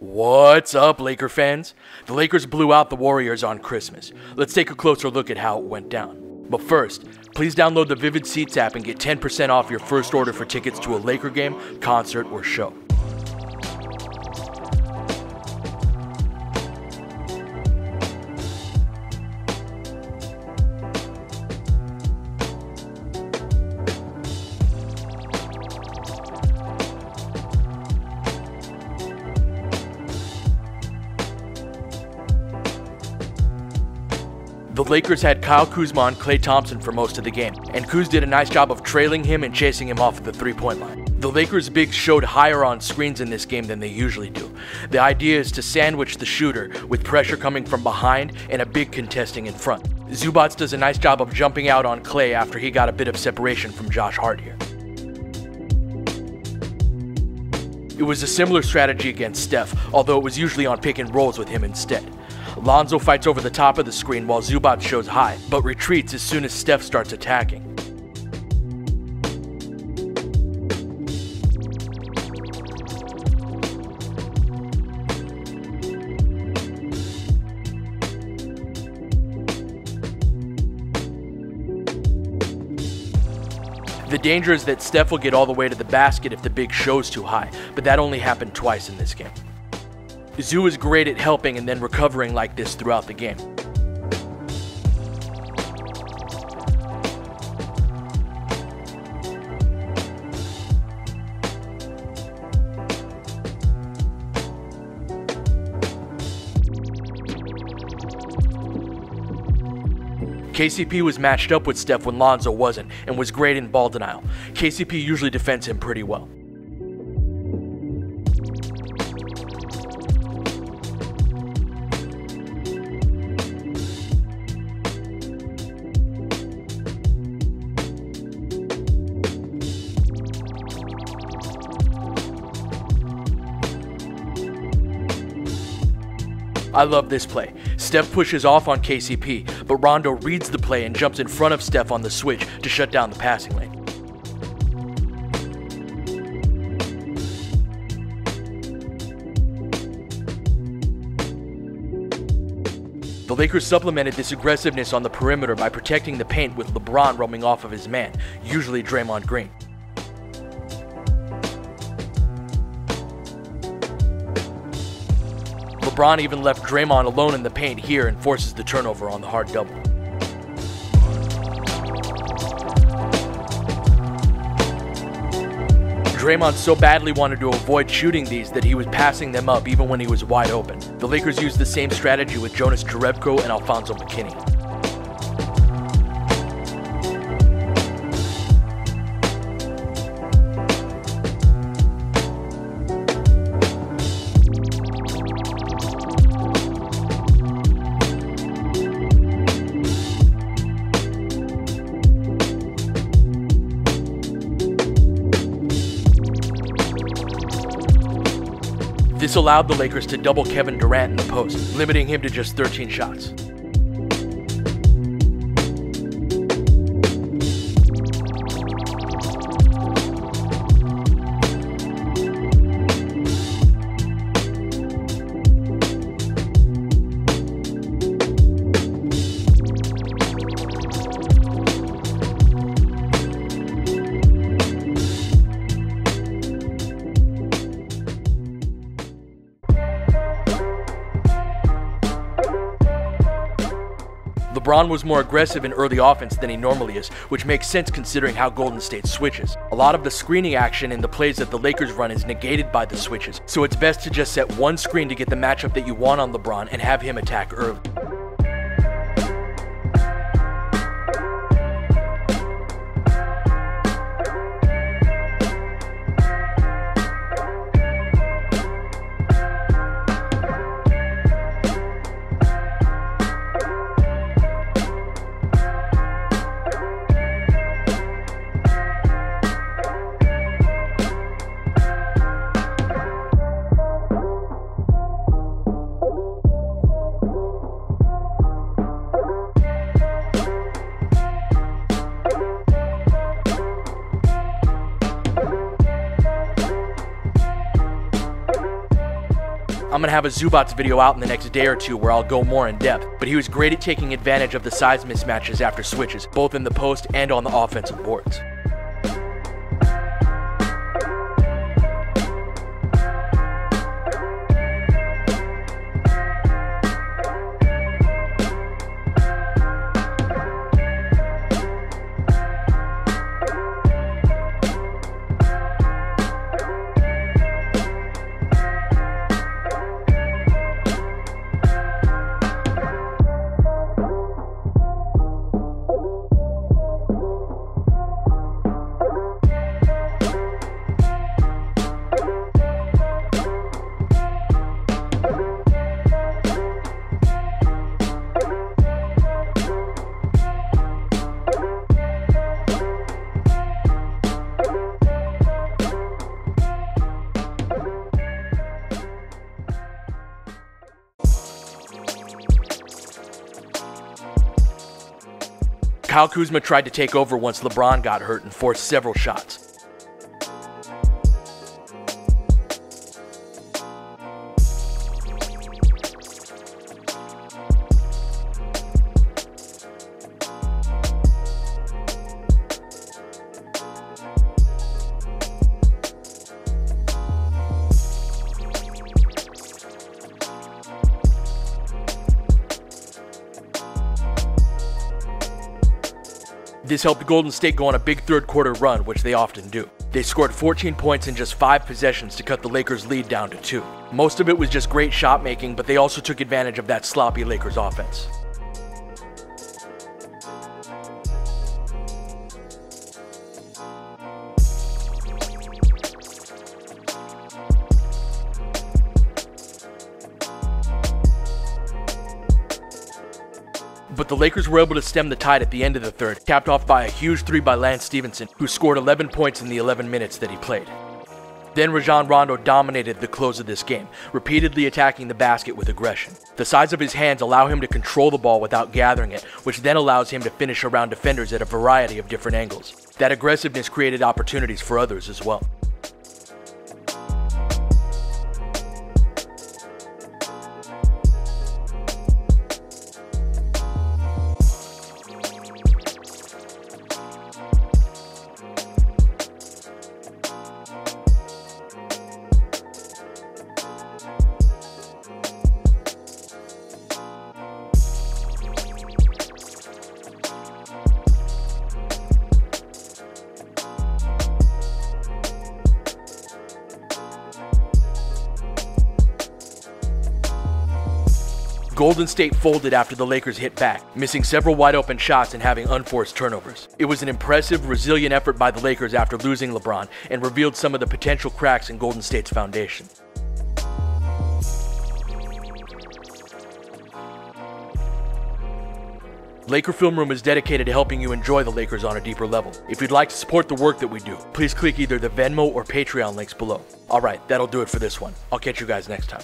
What's up, Laker fans? The Lakers blew out the Warriors on Christmas. Let's take a closer look at how it went down. But first, please download the Vivid Seats app and get 10% off your first order for tickets to a Laker game, concert, or show. The Lakers had Kyle Kuzma and Klay Thompson for most of the game, and Kuz did a nice job of trailing him and chasing him off at the three-point line. The Lakers' bigs showed higher on screens in this game than they usually do. The idea is to sandwich the shooter with pressure coming from behind and a big contesting in front. Zubats does a nice job of jumping out on Klay after he got a bit of separation from Josh Hart here. It was a similar strategy against Steph, although it was usually on pick and rolls with him instead. Lonzo fights over the top of the screen while Zubac shows high, but retreats as soon as Steph starts attacking. The danger is that Steph will get all the way to the basket if the big shows too high, but that only happened twice in this game. Zu is great at helping and then recovering like this throughout the game. KCP was matched up with Steph when Lonzo wasn't and was great in ball denial. KCP usually defends him pretty well. I love this play. Steph pushes off on KCP, but Rondo reads the play and jumps in front of Steph on the switch to shut down the passing lane. The Lakers supplemented this aggressiveness on the perimeter by protecting the paint with LeBron roaming off of his man, usually Draymond Green. LeBron even left Draymond alone in the paint here and forces the turnover on the hard double. Draymond so badly wanted to avoid shooting these that he was passing them up even when he was wide open. The Lakers used the same strategy with Jonas Jerebko and Alfonzo McKinney. This allowed the Lakers to double Kevin Durant in the post, limiting him to just 13 shots. LeBron was more aggressive in early offense than he normally is, which makes sense considering how Golden State switches. A lot of the screening action in the plays that the Lakers run is negated by the switches, so it's best to just set one screen to get the matchup that you want on LeBron and have him attack early. I'm gonna have a Zubats video out in the next day or two where I'll go more in depth, but he was great at taking advantage of the size mismatches after switches, both in the post and on the offensive boards. Kyle Kuzma tried to take over once LeBron got hurt and forced several shots. This helped Golden State go on a big third-quarter run, which they often do. They scored 14 points in just 5 possessions to cut the Lakers' lead down to 2. Most of it was just great shot-making, but they also took advantage of that sloppy Lakers offense. But the Lakers were able to stem the tide at the end of the third, capped off by a huge three by Lance Stephenson, who scored 11 points in the 11 minutes that he played. Then Rajon Rondo dominated the close of this game, repeatedly attacking the basket with aggression. The size of his hands allow him to control the ball without gathering it, which then allows him to finish around defenders at a variety of different angles. That aggressiveness created opportunities for others as well. Golden State folded after the Lakers hit back, missing several wide-open shots and having unforced turnovers. It was an impressive, resilient effort by the Lakers after losing LeBron and revealed some of the potential cracks in Golden State's foundation. Laker Film Room is dedicated to helping you enjoy the Lakers on a deeper level. If you'd like to support the work that we do, please click either the Venmo or Patreon links below. Alright, that'll do it for this one. I'll catch you guys next time.